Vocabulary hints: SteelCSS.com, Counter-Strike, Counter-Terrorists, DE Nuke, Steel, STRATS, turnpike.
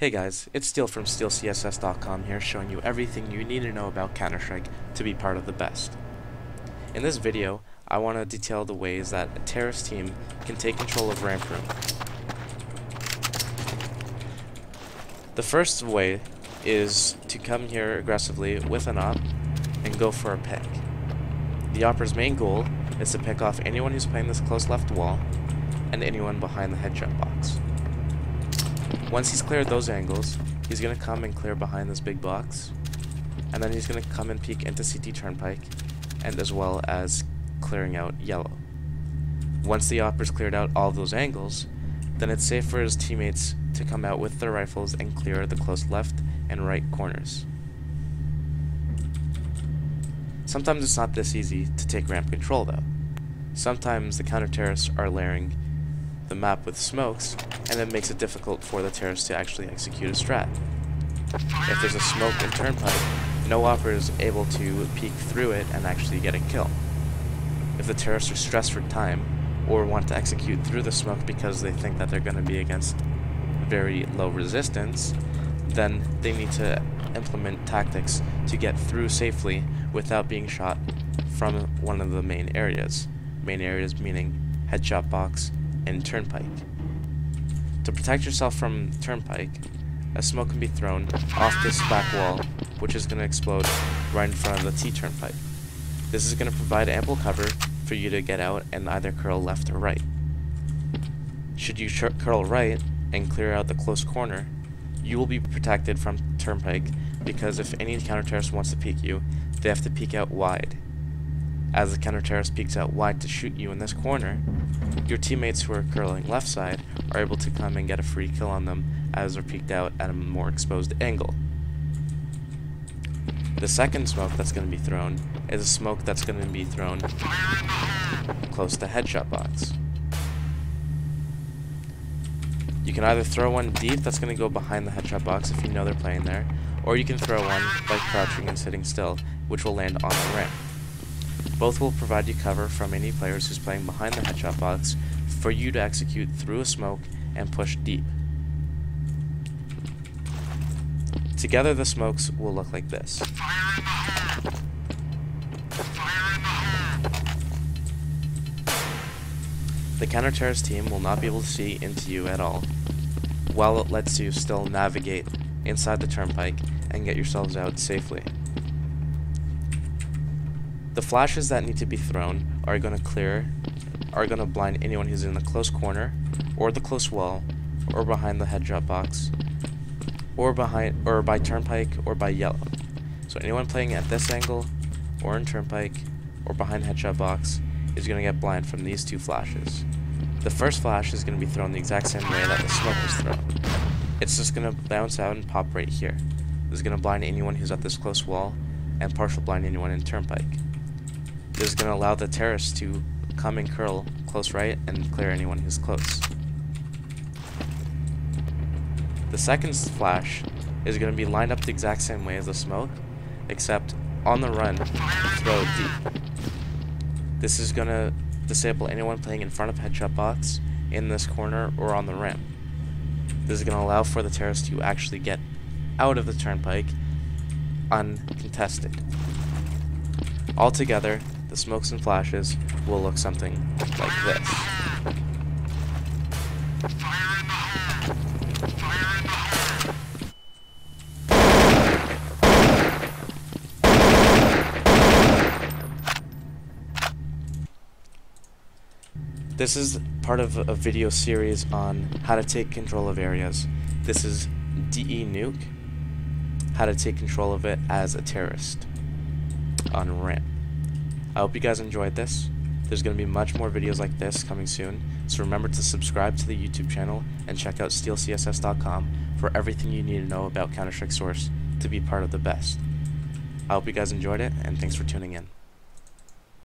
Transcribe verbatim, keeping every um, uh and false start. Hey guys, it's Steel from Steel C S S dot com here, showing you everything you need to know about Counter-Strike to be part of the best. In this video, I want to detail the ways that a terrorist team can take control of Ramp Room. The first way is to come here aggressively with an op and go for a pick. The opper's main goal is to pick off anyone who's playing this close left wall and anyone behind the headshot box. Once he's cleared those angles, he's going to come and clear behind this big box, and then he's going to come and peek into C T Turnpike, and as well as clearing out yellow. Once the opper's cleared out all those angles, then it's safe for his teammates to come out with their rifles and clear the close left and right corners. Sometimes it's not this easy to take ramp control though. Sometimes the counter-terrorists are layering the map with smokes, and it makes it difficult for the terrorists to actually execute a strat. If there's a smoke in Turnpike, no opper is able to peek through it and actually get a kill. If the terrorists are stressed for time, or want to execute through the smoke because they think that they're going to be against very low resistance, then they need to implement tactics to get through safely without being shot from one of the main areas. Main areas meaning headshot box and Turnpike. To protect yourself from Turnpike, a smoke can be thrown off this back wall, which is going to explode right in front of the T Turnpike. This is going to provide ample cover for you to get out and either curl left or right. Should you curl right and clear out the close corner, you will be protected from Turnpike, because if any counter-terrorist wants to peek you, they have to peek out wide. As the counter-terrorist peeks out wide to shoot you in this corner, your teammates who are curling left side are able to come and get a free kill on them as they're peeked out at a more exposed angle. The second smoke that's going to be thrown is a smoke that's going to be thrown close to headshot box. You can either throw one deep that's going to go behind the headshot box if you know they're playing there, or you can throw one by crouching and sitting still, which will land on the ramp. Both will provide you cover from any players who's playing behind the headshot box for you to execute through a smoke and push deep. Together the smokes will look like this. The counter-terrorist team will not be able to see into you at all, while it lets you still navigate inside the Turnpike and get yourselves out safely. The flashes that need to be thrown are going to clear, are going to blind anyone who's in the close corner, or the close wall, or behind the headshot box, or behind, or by Turnpike, or by yellow. So anyone playing at this angle, or in Turnpike, or behind headshot box is going to get blind from these two flashes. The first flash is going to be thrown the exact same way that the smoke was thrown. It's just going to bounce out and pop right here. This is going to blind anyone who's at this close wall, and partial blind anyone in Turnpike. This is going to allow the terrorists to come and curl close right and clear anyone who's close. The second flash is going to be lined up the exact same way as the smoke, except on the run, throw deep. This is going to disable anyone playing in front of headshot box, in this corner, or on the ramp. This is going to allow for the terrorists to actually get out of the Turnpike uncontested. Altogether, the smokes and flashes will look something like this. This is part of a video series on how to take control of areas. This is D E Nuke, how to take control of it as a terrorist on ramp. I hope you guys enjoyed this. There's going to be much more videos like this coming soon, so remember to subscribe to the YouTube channel and check out Steel C S S dot com for everything you need to know about Counter-Strike Source to be part of the best. I hope you guys enjoyed it, and thanks for tuning in.